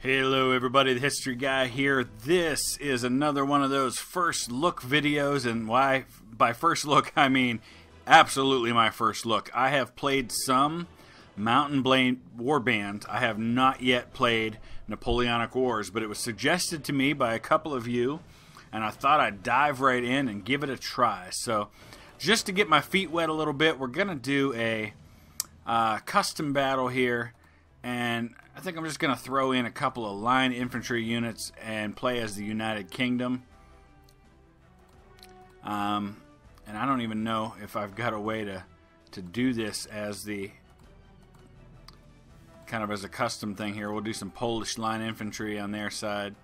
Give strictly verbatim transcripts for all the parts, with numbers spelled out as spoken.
Hello everybody, the History Guy here. This is another one of those first look videos, and why by first look I mean absolutely my first look. I have played some Mountain Blade War Band. I have not yet played Napoleonic Wars, but it was suggested to me by a couple of you, and I thought I'd dive right in and give it a try. So just to get my feet wet a little bit, we're gonna do a uh, custom battle here, and I think I'm just going to throw in a couple of line infantry units and play as the United Kingdom. Um, and I don't even know if I've got a way to, to do this as the kind of as a custom thing here. We'll do some Polish line infantry on their side.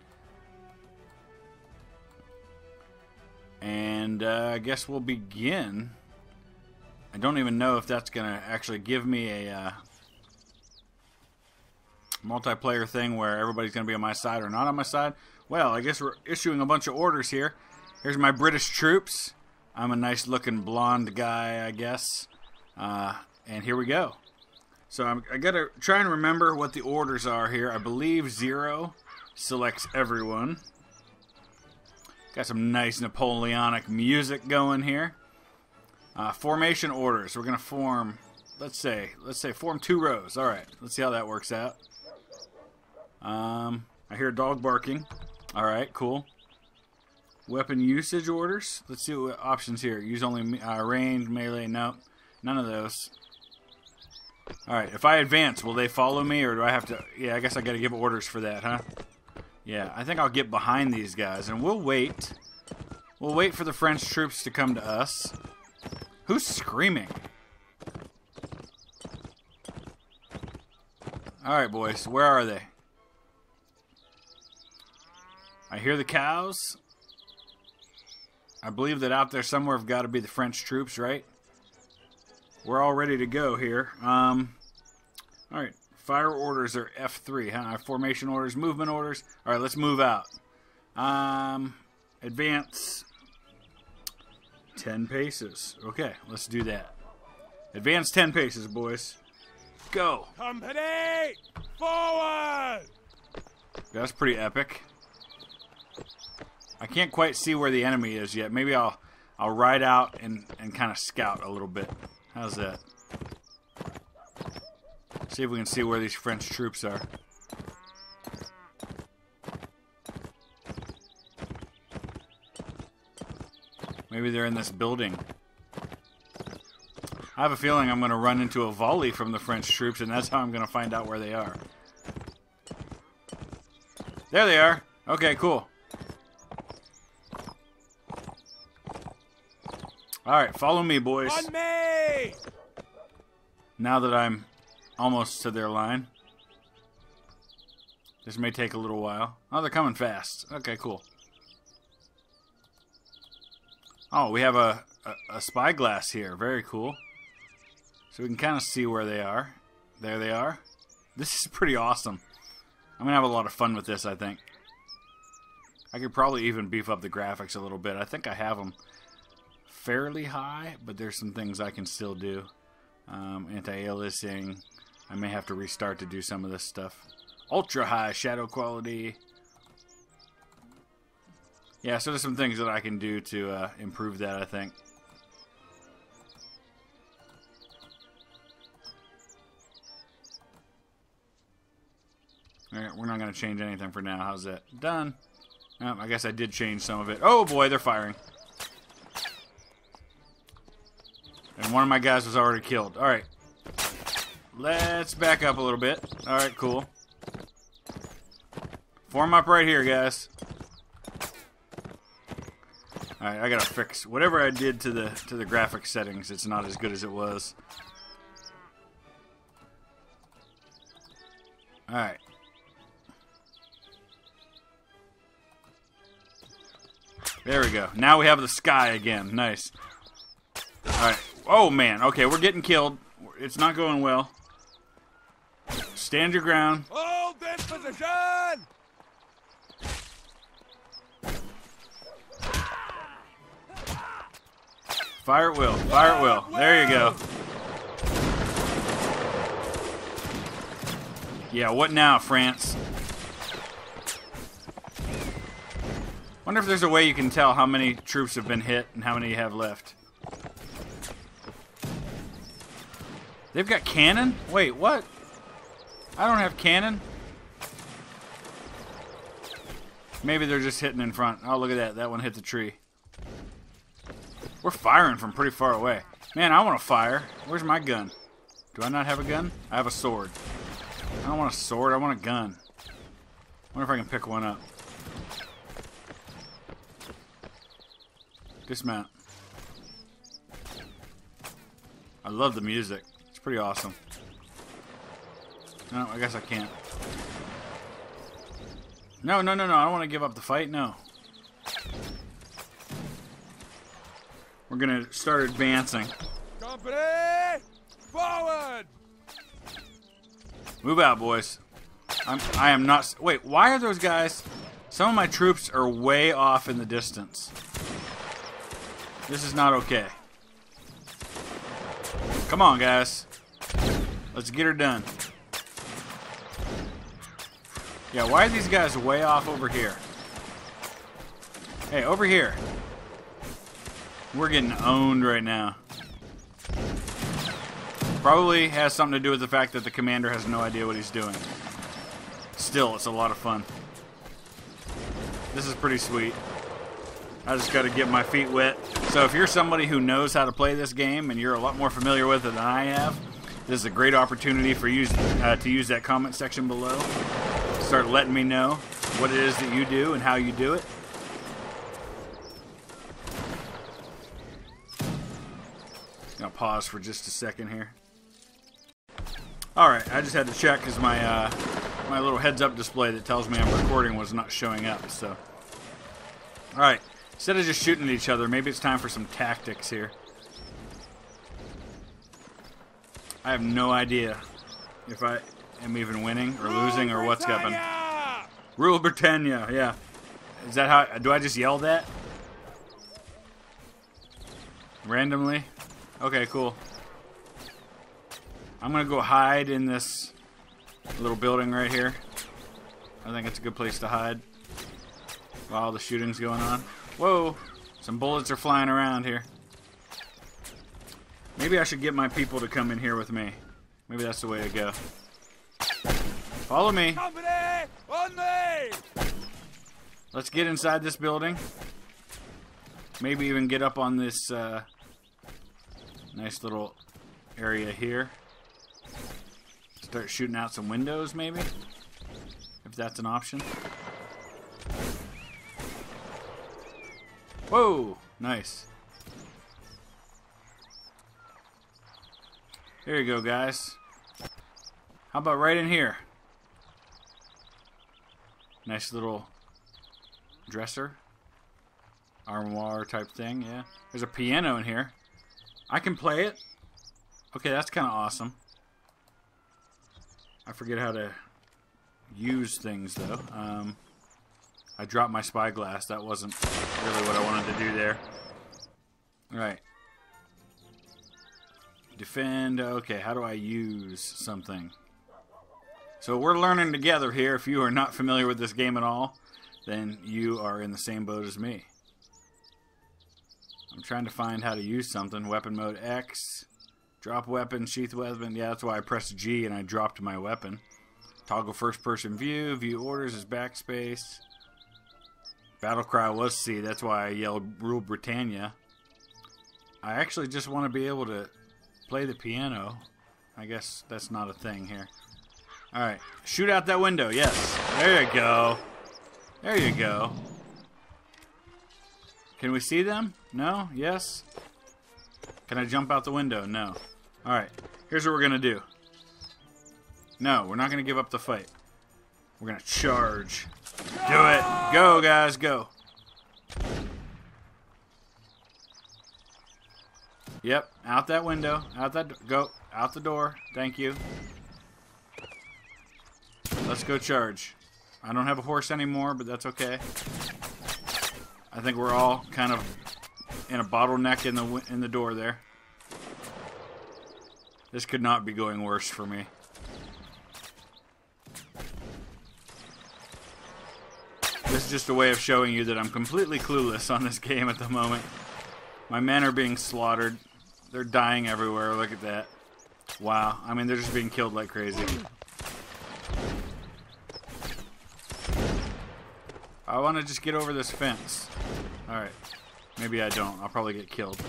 And uh, I guess we'll begin. I don't even know if that's going to actually give me a... Uh, multiplayer thing where everybody's going to be on my side or not on my side. Well, I guess we're issuing a bunch of orders here. Here's my British troops. I'm a nice looking blonde guy, I guess. Uh, and here we go. So I'm, I got to try and remember what the orders are here. I believe zero selects everyone. Got some nice Napoleonic music going here. Uh, formation orders. We're going to form, let's say, let's say form two rows. All right, let's see how that works out. Um, I hear a dog barking. Alright, cool. Weapon usage orders. Let's see what options here. Use only uh, ranged, melee, nope. None of those. Alright, if I advance, will they follow me, or do I have to... Yeah, I guess I gotta give orders for that, huh? Yeah, I think I'll get behind these guys, and we'll wait. We'll wait for the French troops to come to us. Who's screaming? Alright, boys, where are they? I hear the cows. I believe that out there somewhere have got to be the French troops, right? We're all ready to go here. Um, all right, fire orders are F three, huh? Formation orders, movement orders. All right, let's move out. Um, advance ten paces. Okay, let's do that. Advance ten paces, boys. Go. Company, forward. That's pretty epic. I can't quite see where the enemy is yet. Maybe I'll I'll ride out and, and kind of scout a little bit. How's that? See if we can see where these French troops are. Maybe they're in this building. I have a feeling I'm going to run into a volley from the French troops, and that's how I'm going to find out where they are. There they are. Okay, cool. Alright, follow me, boys. On me! Now that I'm almost to their line. This may take a little while. Oh, they're coming fast. Okay, cool. Oh, we have a, a, a spyglass here. Very cool. So we can kind of see where they are. There they are. This is pretty awesome. I'm going to have a lot of fun with this, I think. I could probably even beef up the graphics a little bit. I think I have them fairly high, but there's some things I can still do. Um, anti-aliasing. I may have to restart to do some of this stuff. Ultra high shadow quality. Yeah, so there's some things that I can do to uh, improve that, I think. Alright, we're not going to change anything for now. How's that? Done. Um, I guess I did change some of it. Oh boy, they're firing. And one of my guys was already killed. Alright. Let's back up a little bit. Alright, cool. Form up right here, guys. Alright, I gotta fix whatever I did to the to the graphic settings. It's not as good as it was. Alright. There we go. Now we have the sky again. Nice. Alright. Oh, man. Okay, we're getting killed. It's not going well. Stand your ground. Hold this position! Fire at will. Fire at will. There you go. Yeah, what now, France? Wonder if there's a way you can tell how many troops have been hit and how many you have left. They've got cannon? Wait, what? I don't have cannon. Maybe they're just hitting in front. Oh, look at that. That one hit the tree. We're firing from pretty far away. Man, I want to fire. Where's my gun? Do I not have a gun? I have a sword. I don't want a sword. I want a gun. I wonder if I can pick one up. Dismount. I love the music. It's pretty awesome. No, I guess I can't. No, no, no, no. I don't want to give up the fight. No. We're going to start advancing. Company! Forward! Move out, boys. I'm, I am not... Wait, why are those guys... Some of my troops are way off in the distance. This is not okay. Come on, guys. Let's get her done. Yeah, why are these guys way off over here? Hey, over here. We're getting owned right now. Probably has something to do with the fact that the commander has no idea what he's doing. Still, it's a lot of fun. This is pretty sweet. I just got to get my feet wet. So if you're somebody who knows how to play this game and you're a lot more familiar with it than I have, this is a great opportunity for you uh, to use that comment section below. Start letting me know what it is that you do and how you do it. I'll pause for just a second here. Alright, I just had to check because my, uh, my little heads-up display that tells me I'm recording was not showing up, so. Alright, instead of just shooting at each other, maybe it's time for some tactics here. I have no idea if I am even winning or losing or what's happening. Rule Britannia, yeah. Is that how, do I just yell that? Randomly? Okay, cool. I'm gonna go hide in this little building right here. I think it's a good place to hide while the shooting's going on. Whoa! Some bullets are flying around here. Maybe I should get my people to come in here with me. Maybe that's the way to go. Follow me! Company on me! Let's get inside this building. Maybe even get up on this... Uh, nice little area here. Start shooting out some windows, maybe? If that's an option. Whoa! Nice. There you go, guys. How about right in here? Nice little dresser. Armoire type thing, yeah. There's a piano in here. I can play it. Okay, that's kind of awesome. I forget how to use things, though. Um, I dropped my spyglass. That wasn't really what I wanted to do there. All right. Defend. Okay, how do I use something? So we're learning together here. If you are not familiar with this game at all, then you are in the same boat as me. I'm trying to find how to use something. Weapon mode X. Drop weapon, sheath weapon. Yeah, that's why I pressed G and I dropped my weapon. Toggle first person view. View orders is backspace. Battle cry was C. That's why I yelled Rule Britannia. I actually just want to be able to play the piano. I guess that's not a thing here. Alright. Shoot out that window. Yes. There you go. There you go. Can we see them? No? Yes? Can I jump out the window? No. Alright, here's what we're gonna do. No, we're not gonna give up the fight. We're gonna charge. Do it! Go, guys, go! Yep, out that window. Out that... Go. Out the door. Thank you. Let's go charge. I don't have a horse anymore, but that's okay. I think we're all kind of in a bottleneck in the in the door there. This could not be going worse for me. just a way of showing you that I'm completely clueless on this game at the moment. My men are being slaughtered. They're dying everywhere. Look at that. Wow. I mean, they're just being killed like crazy. I want to just get over this fence. Alright. Maybe I don't. I'll probably get killed.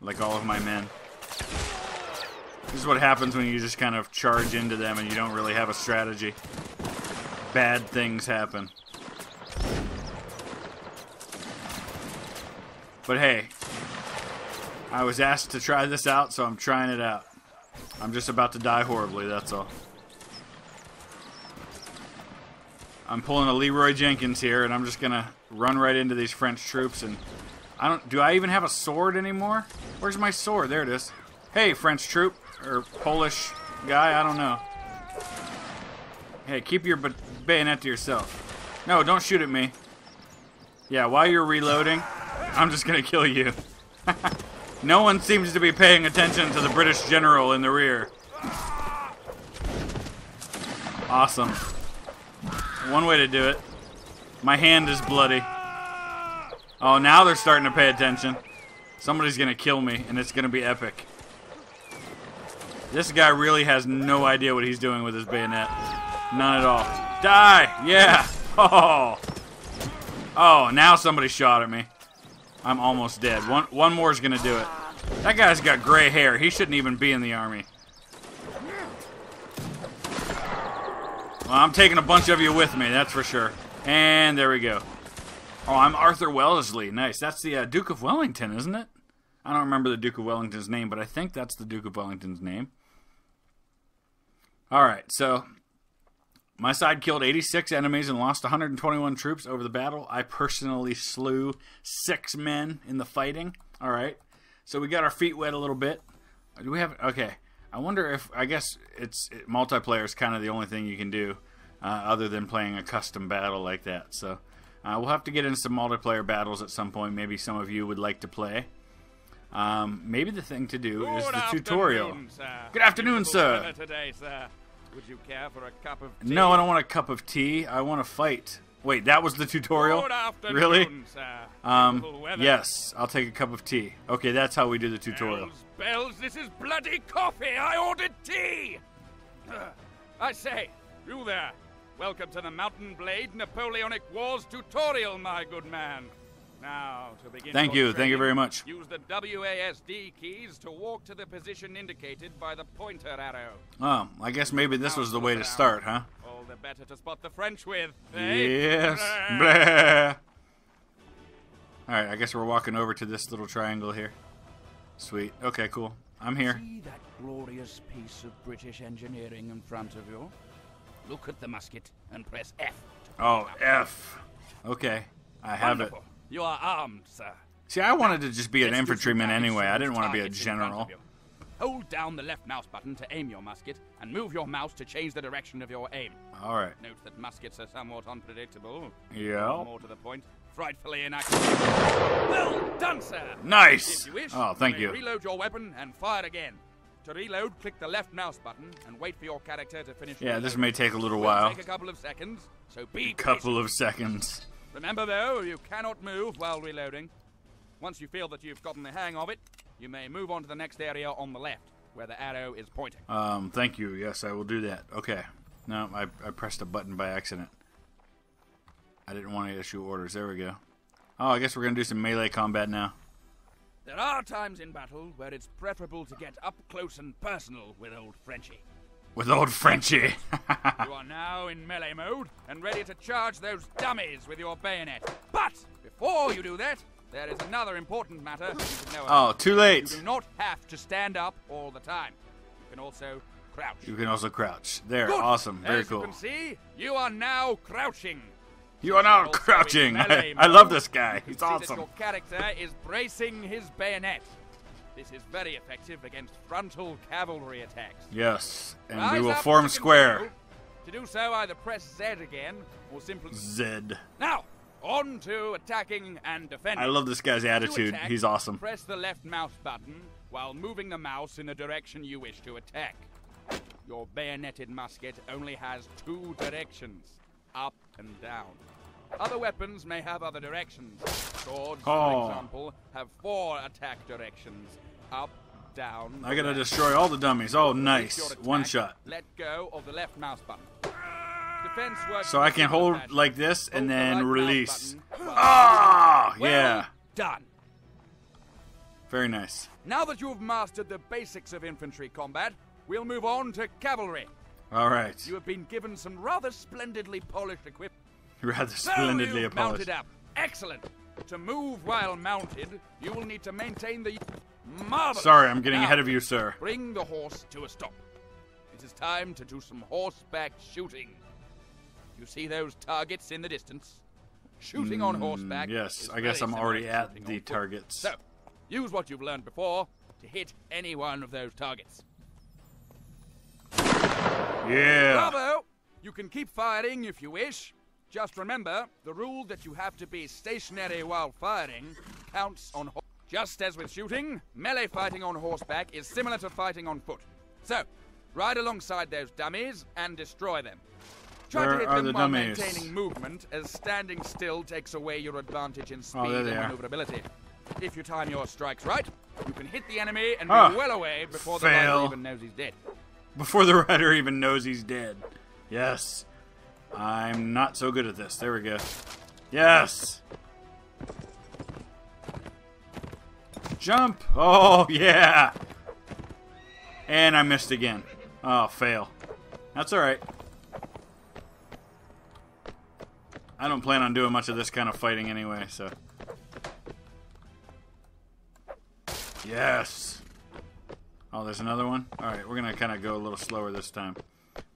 Like all of my men. This is what happens when you just kind of charge into them and you don't really have a strategy. Bad things happen. But hey, I was asked to try this out, so I'm trying it out. I'm just about to die horribly, that's all. I'm pulling a Leroy Jenkins here, and I'm just gonna run right into these French troops, and I don't... Do I even have a sword anymore? Where's my sword? There it is. Hey, French troop, or Polish guy, I don't know. Hey, keep your bayonet to yourself. No, don't shoot at me. Yeah, while you're reloading, I'm just gonna kill you. No one seems to be paying attention to the British general in the rear. Awesome. One way to do it. My hand is bloody. Oh, now they're starting to pay attention. Somebody's gonna kill me, and it's gonna be epic. This guy really has no idea what he's doing with his bayonet. None at all. Die! Yeah! Oh! Oh, now somebody shot at me. I'm almost dead. One, one more is gonna do it. That guy's got gray hair. He shouldn't even be in the army. Well, I'm taking a bunch of you with me, that's for sure. And there we go. Oh, I'm Arthur Wellesley. Nice. That's the uh, Duke of Wellington, isn't it? I don't remember the Duke of Wellington's name, but I think that's the Duke of Wellington's name. Alright, so my side killed eighty-six enemies and lost one hundred twenty-one troops over the battle. I personally slew six men in the fighting. Alright, so we got our feet wet a little bit. Do we have... Okay, I wonder if... I guess it's it, multiplayer is kind of the only thing you can do uh, other than playing a custom battle like that. So uh, we'll have to get into some multiplayer battles at some point. Maybe some of you would like to play. Um, maybe the thing to do is the tutorial. Good afternoon, sir. Would you care for a cup of tea? No, I don't want a cup of tea. I want to fight. Wait, that was the tutorial? Really? Um, yes, I'll take a cup of tea. Okay, that's how we do the tutorial. Bells, bells, this is bloody coffee. I ordered tea. I say, you there. Welcome to the Mountain Blade Napoleonic Wars tutorial, my good man. Now, to begin thank you, training, thank you very much. Use the W A S D keys to walk to the position indicated by the pointer arrow. Oh, I guess maybe this was the way to start, huh? All the better to spot the French with, eh? Yes. Blah. All right, I guess we're walking over to this little triangle here. Sweet. Okay, cool. I'm here. See that glorious piece of British engineering in front of you? Look at the musket and press F. Oh, F. Okay, I have it. You are armed, sir. See, I wanted to just be an infantryman anyway. I didn't want to be a general. Hold down the left mouse button to aim your musket, and move your mouse to change the direction of your aim. All right. Note that muskets are somewhat unpredictable. Yeah. More to the point, frightfully inaccurate. Well done, sir. Nice. If you wish, oh, thank you. Reload your weapon and fire again. To reload, click the left mouse button and wait for your character to finish. Yeah, this may take a little while. Take a couple of seconds. So be patient. A couple of seconds. Remember, though, you cannot move while reloading. Once you feel that you've gotten the hang of it, you may move on to the next area on the left, where the arrow is pointing. Um, thank you. Yes, I will do that. Okay. No, I, I pressed a button by accident. I didn't want to issue orders. There we go. Oh, I guess we're going to do some melee combat now. There are times in battle where it's preferable to get up close and personal with old Frenchie. With old Frenchie. You are now in melee mode and ready to charge those dummies with your bayonet. But before you do that, there is another important matter you should know about. Oh, too late. You do not have to stand up all the time. You can also crouch. You can also crouch. There, good. Awesome. Very As cool. You can see, you are now crouching. You are now crouching. I, I love this guy. He's awesome. Your character is bracing his bayonet. This is very effective against frontal cavalry attacks. Yes, and Rise we will form square. To do so, either press Z again or simply Z. Now, on to attacking and defending. I love this guy's attitude. Attack, he's awesome. Press the left mouse button while moving the mouse in the direction you wish to attack. Your bayoneted musket only has two directions, up and down. Other weapons may have other directions. Swords, oh. for example, have four attack directions. Up, down. I gotta left. destroy all the dummies. Oh, nice. Attack, one shot. Let go of the left mouse button. Defense works. So I can hold action. like this and hold then the right release. Ah, well, yeah. Done. Very nice. Now that you've mastered the basics of infantry combat, we'll move on to cavalry. All right. You have been given some rather splendidly polished equipment. Rather splendidly so polished. Mounted up. Excellent. To move while mounted, you will need to maintain the... Marvelous. Sorry, I'm getting now, ahead of you, sir. Bring the horse to a stop. It is time to do some horseback shooting. You see those targets in the distance? Shooting mm, on horseback. Yes, I guess I'm already at the targets. So, use what you've learned before to hit any one of those targets. Yeah. Bravo! You can keep firing if you wish. Just remember, the rule that you have to be stationary while firing counts on horseback. Just as with shooting, melee fighting on horseback is similar to fighting on foot. So, ride alongside those dummies and destroy them. Try Where to hit them the while dummies? maintaining movement, as standing still takes away your advantage in speed oh, and maneuverability. Are. If you time your strikes right, you can hit the enemy and oh, be well away before fail. the rider even knows he's dead. Before the rider even knows he's dead. Yes. I'm not so good at this. There we go. Yes! Jump! Oh, yeah! And I missed again. Oh, fail. That's alright. I don't plan on doing much of this kind of fighting anyway, so... Yes! Oh, there's another one? Alright, we're gonna kind of go a little slower this time.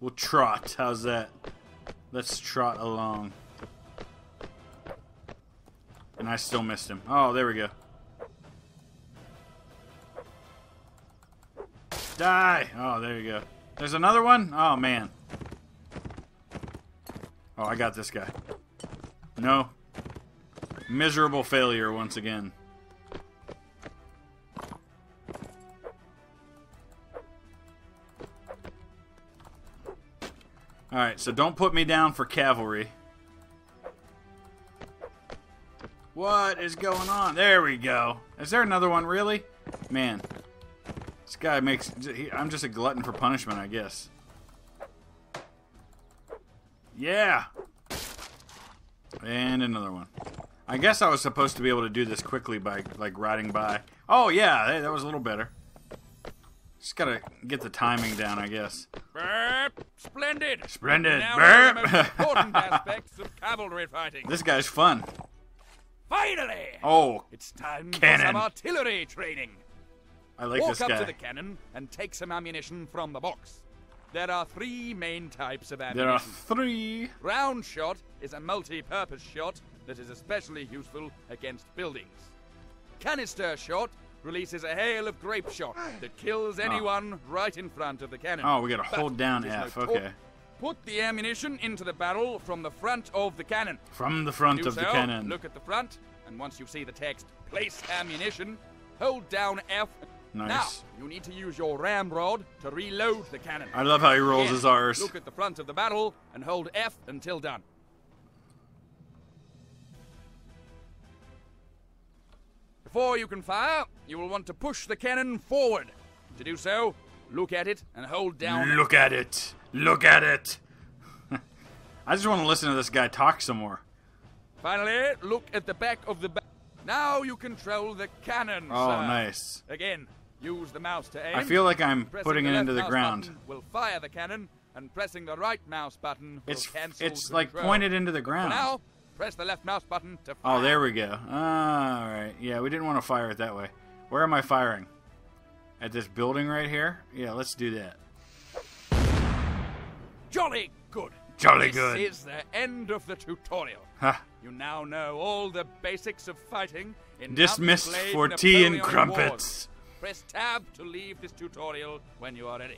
We'll trot. How's that? Let's trot along. And I still missed him. Oh, there we go. Die! Oh, there you go. There's another one? Oh, man. Oh, I got this guy. No. Miserable failure once again. Alright, so don't put me down for cavalry. What is going on? There we go. Is there another one, really? Man. This guy makes... He, I'm just a glutton for punishment, I guess. Yeah! And another one. I guess I was supposed to be able to do this quickly by, like, riding by. Oh, yeah! Hey, that was a little better. Just gotta get the timing down, I guess. Burp! Splendid! Splendid! Now burp! One of the most important aspects of cavalry fighting. This guy's fun. Finally! Oh, it's time cannon. for some artillery training. I like Walk this guy. Walk up to the cannon and take some ammunition from the box. There are three main types of ammunition. There are three. Round shot is a multi-purpose shot that is especially useful against buildings. Canister shot releases a hail of grape shot that kills anyone oh. right in front of the cannon. Oh, we gotta but hold down F. No okay. Put the ammunition into the barrel from the front of the cannon. From the front Do of so, the cannon. Look at the front, and once you see the text, place ammunition, hold down F. Nice. Now, you need to use your ramrod to reload the cannon. I love how he rolls yeah. his R's. Look at the front of the barrel and hold F until done. Before you can fire, you will want to push the cannon forward. To do so, look at it and hold down. Look at it. Look at it. I just want to listen to this guy talk some more. Finally, look at the back of the barrel. Now you control the cannon, Oh, sir. nice. Again. Use the mouse to aim. I feel like I'm pressing putting it into the ground. Will fire the cannon, and pressing the right mouse button will it's, cancel It's like control. pointed into the ground. For now, press the left mouse button to fire. Oh, there we go. All right. Yeah, we didn't want to fire it that way. Where am I firing? At this building right here? Yeah, let's do that. Jolly good. Jolly this good. This is the end of the tutorial. Huh. You now know all the basics of fighting. In Dismissed for tea and crumpets. Wars. Press tab to leave this tutorial when you are ready.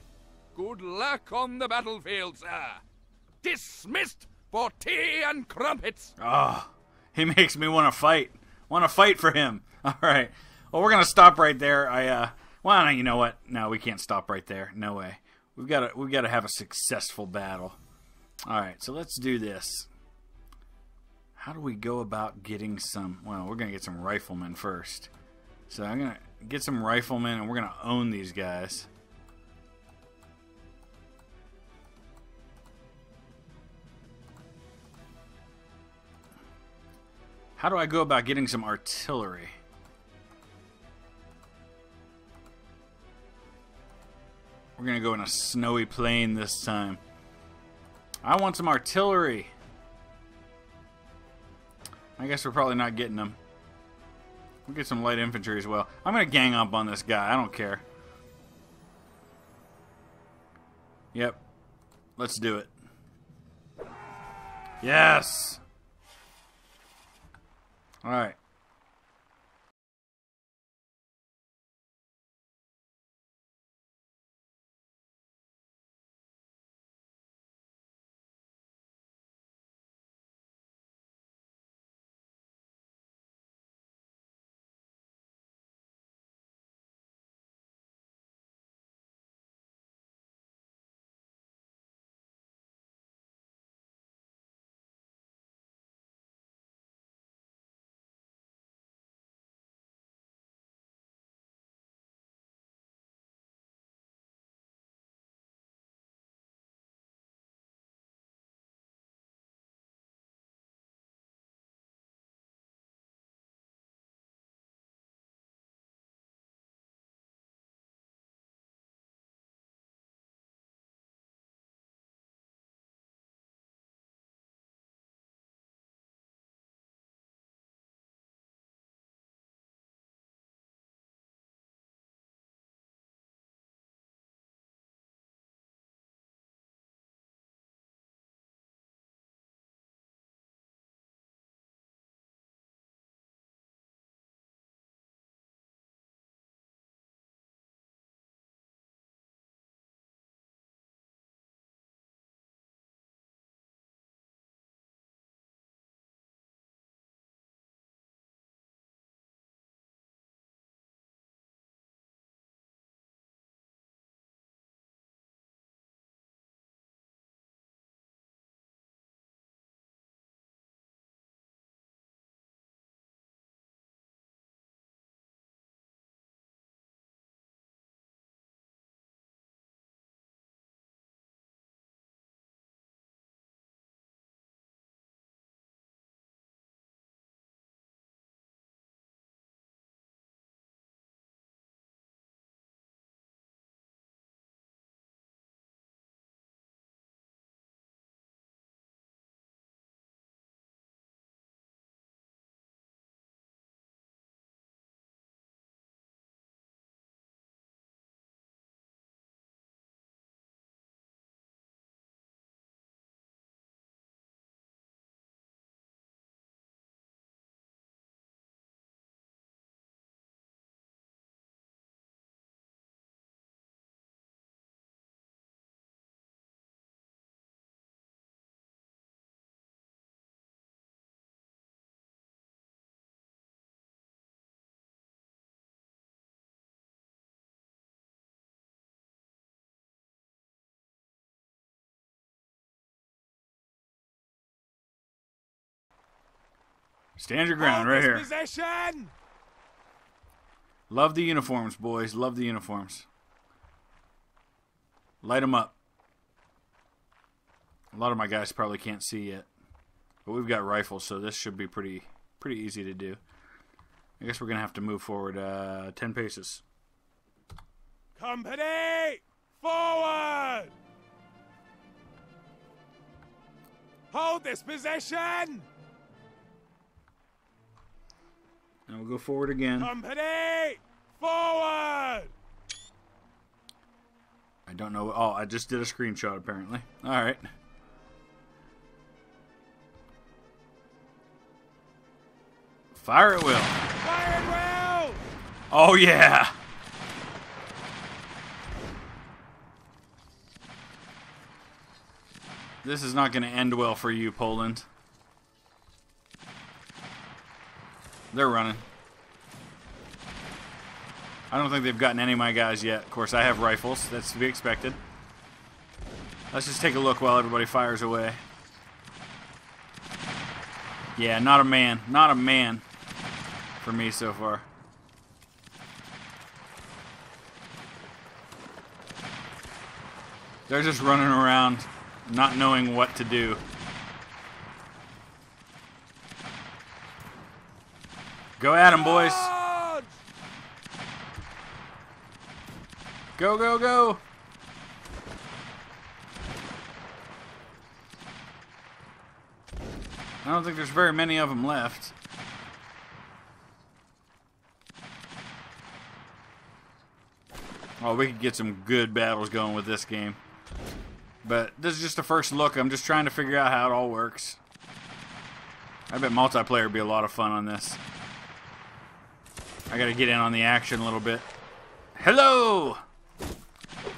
Good luck on the battlefield, sir. Dismissed for tea and crumpets. Oh, he makes me want to fight. Want to fight for him. All right. Well, we're going to stop right there. I, uh, well, you know what? No, we can't stop right there. No way. We've got to, we've got to have a successful battle. All right. So let's do this. how do we go about getting some... Well, we're going to get some riflemen first. So I'm going to get some riflemen and we're going to own these guys. How do I go about getting some artillery? We're going to go in a snowy plain this time. I want some artillery. I guess we're probably not getting them. We'll get some light infantry as well. I'm going to gang up on this guy. I don't care. Yep. Let's do it. Yes! Alright. Stand your ground right here. Position. Love the uniforms, boys. Love the uniforms. Light them up. A lot of my guys probably can't see yet. But we've got rifles, so this should be pretty pretty easy to do. I guess we're going to have to move forward uh, ten paces. Company! Forward! Hold this position! And we'll go forward again. Company! Forward! I don't know. Oh, I just did a screenshot, apparently. Alright. Fire at will. Fire at will! Oh, yeah! This is not going to end well for you, Poland. They're running. I don't think they've gotten any of my guys yet. Of course, I have rifles. That's to be expected. Let's just take a look while everybody fires away. Yeah, not a man. Not a man for me so far. They're just running around, not knowing what to do. Go at them, boys. Go, go, go. I don't think there's very many of them left. Oh, we could get some good battles going with this game. But this is just the first look. I'm just trying to figure out how it all works. I bet multiplayer would be a lot of fun on this. I gotta get in on the action a little bit. Hello!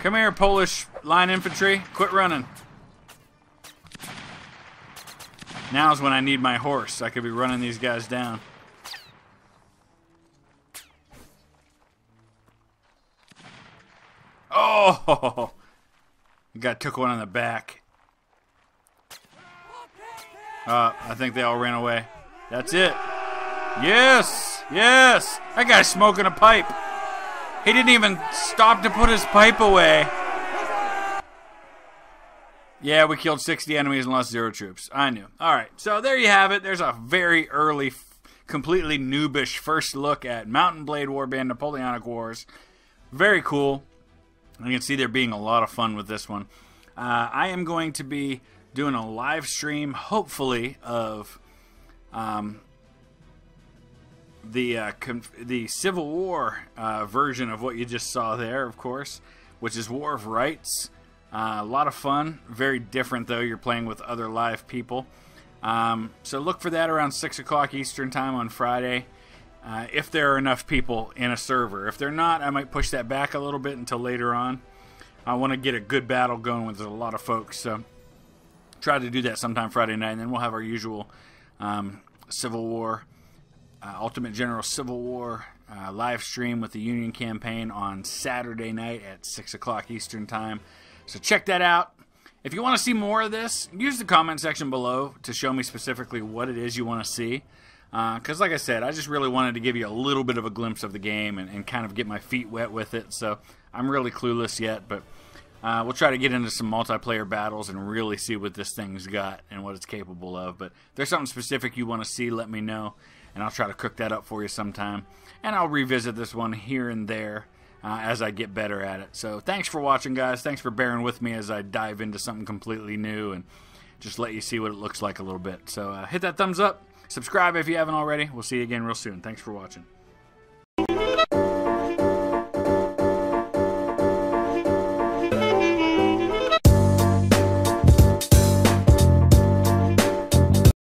Come here, Polish line infantry. Quit running. Now's when I need my horse. I could be running these guys down. Oh! The guy took one on the back. Uh, I think they all ran away. That's it. Yes! Yes! That guy's smoking a pipe. He didn't even stop to put his pipe away. Yeah, we killed sixty enemies and lost zero troops. I knew. Alright, so there you have it. There's a very early, completely noobish first look at Mountain Blade Warband Napoleonic Wars. Very cool. You can see there being a lot of fun with this one. Uh, I am going to be doing a live stream, hopefully, of... Um, the uh, the Civil War uh, version of what you just saw there, of course, which is War of Rights. Uh, a lot of fun. Very different, though. You're playing with other live people. Um, so look for that around six o'clock Eastern Time on Friday, uh, if there are enough people in a server. If they're not, I might push that back a little bit until later on. I want to get a good battle going with a lot of folks, so try to do that sometime Friday night, and then we'll have our usual um, Civil War Uh, Ultimate General Civil War uh, live stream with the Union campaign on Saturday night at six o'clock Eastern Time. So check that out. If you want to see more of this, use the comment section below to show me specifically what it is you want to see. Because uh, like I said, I just really wanted to give you a little bit of a glimpse of the game and, and kind of get my feet wet with it. So I'm really clueless yet, but uh, we'll try to get into some multiplayer battles and really see what this thing's got and what it's capable of. But if there's something specific you want to see, let me know. And I'll try to cook that up for you sometime. And I'll revisit this one here and there uh, as I get better at it. So thanks for watching, guys. Thanks for bearing with me as I dive into something completely new and just let you see what it looks like a little bit. So uh, hit that thumbs up. Subscribe if you haven't already. We'll see you again real soon. Thanks for watching.